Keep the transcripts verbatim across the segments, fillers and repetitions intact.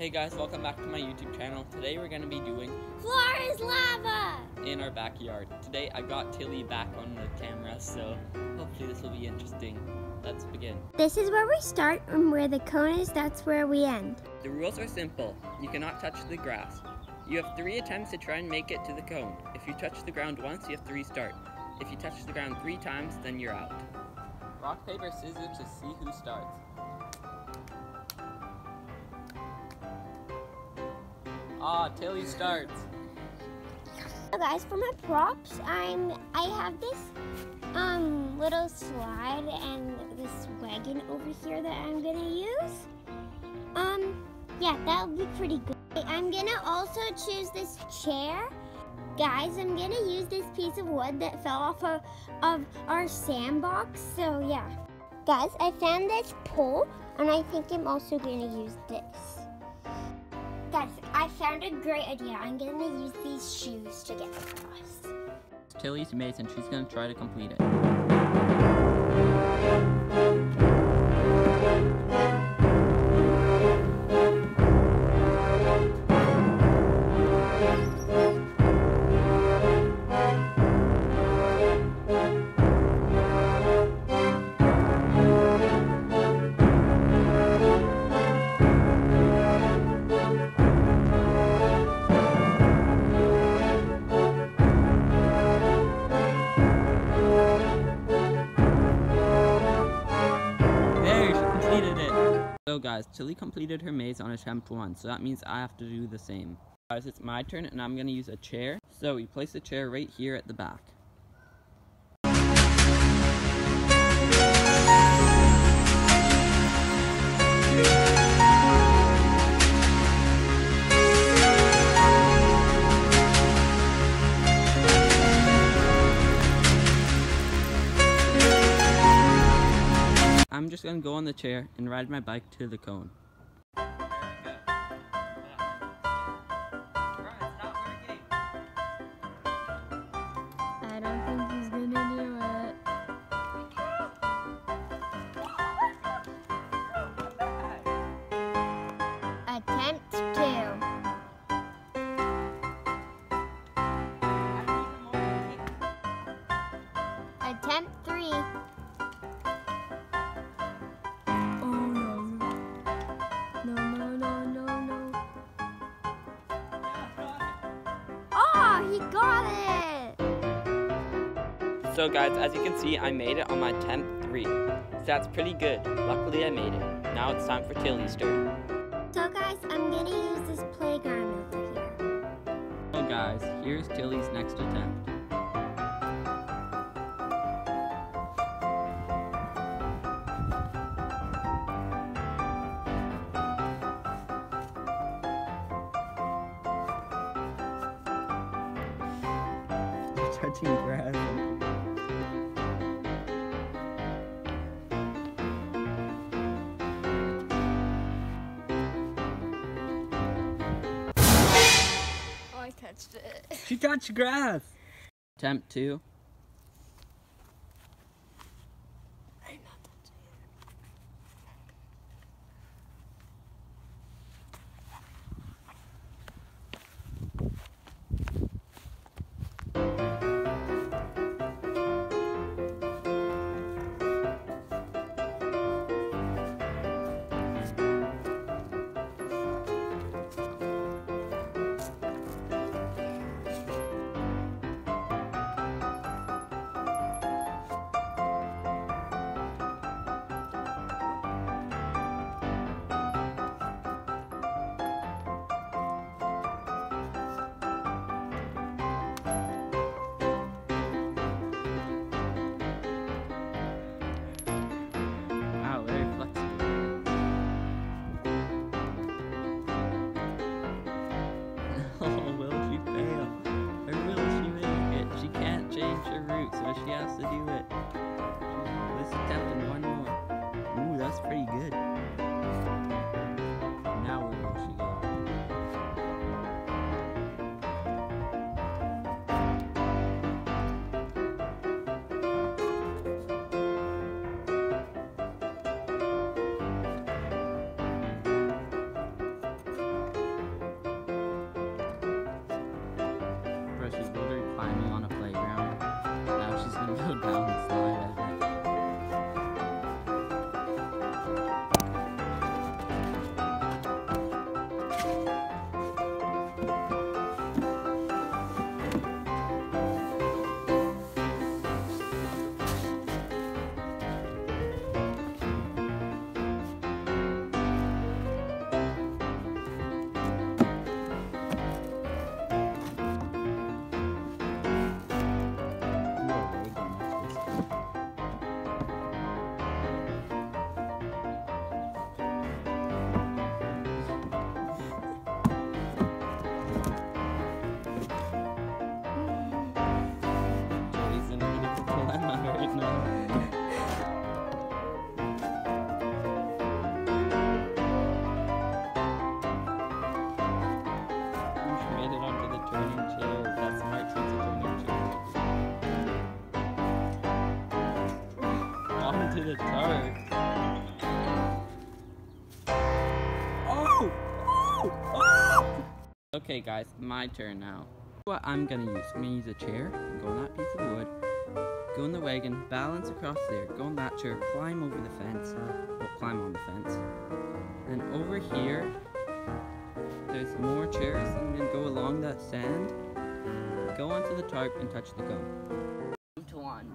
Hey guys, welcome back to my YouTube channel. Today we're going to be doing Floor is Lava in our backyard. Today I got Tilly back on the camera, so hopefully this will be interesting. Let's begin. This is where we start, and where the cone is, that's where we end. The rules are simple. You cannot touch the grass. You have three attempts to try and make it to the cone. If you touch the ground once, you have to restart. If you touch the ground three times, then you're out. Rock, paper, scissors to see who starts. Ah, Tilly starts. So guys, for my props, I'm I have this um little slide and this wagon over here that I'm gonna use. Um, yeah, that'll be pretty good. I'm gonna also choose this chair, guys. I'm gonna use this piece of wood that fell off of, of our sandbox. So yeah, guys, I found this pole, and I think I'm also gonna use this. Guys, I found a great idea. I'm going to use these shoes to get across. Tilly's maze, and she's going to try to complete it. So guys, Tilly completed her maze on attempt one, so that means I have to do the same. Guys, it's my turn, and I'm going to use a chair. So we place the chair right here at the back. I'm just going to go on the chair and ride my bike to the cone. There we go. Bro, it's not working. I don't think he's going to do it. Attempt two. Attempt three. He got it! So guys, as you can see, I made it on my attempt three. So that's pretty good. Luckily I made it. Now it's time for Tilly's turn. So guys, I'm gonna use this playground over here. So guys, here's Tilly's next attempt. Touching grass. Oh, I touched it. She touched grass. Attempt two. I'm not touching it. So she has to do it. Let's attempt in one more. Ooh, that's pretty good. Now where will she go? Okay guys, my turn now. What I'm gonna use, I'm gonna use a chair, go on that piece of wood, go in the wagon, balance across there, go on that chair, climb over the fence, well, climb on the fence, and over here, there's more chairs, I'm gonna go along that sand, go onto the tarp and touch the goat. Move to one.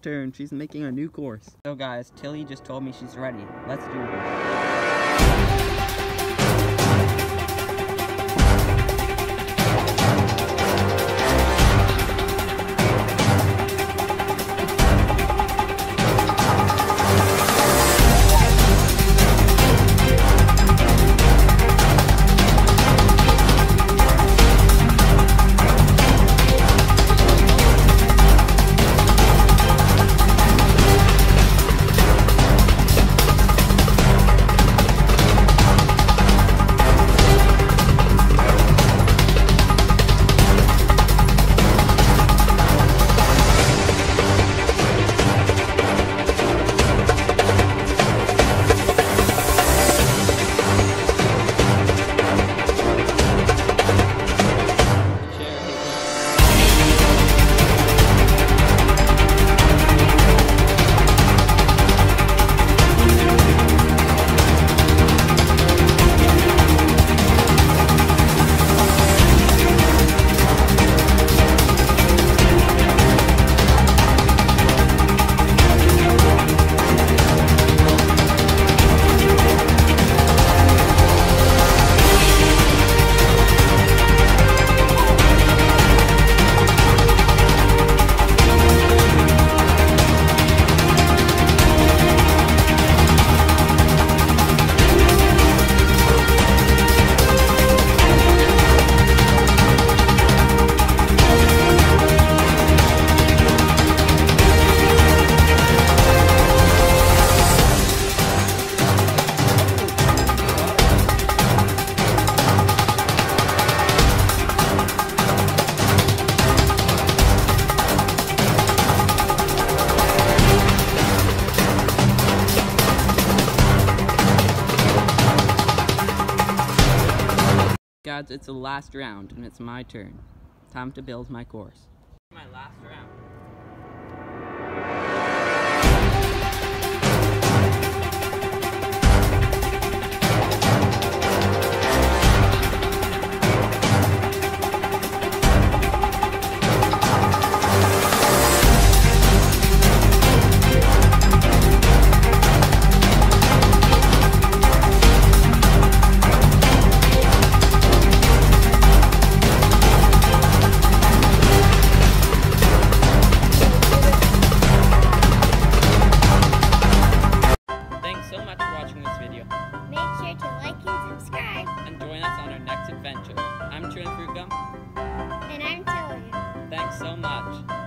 Turn. She's making a new course. So guys, Tilly just told me she's ready. Let's do this. Guys, it's the last round and it's my turn. Time to build my course. My last round. I'm chewing fruit gum. And I'm Tilly. Thanks so much.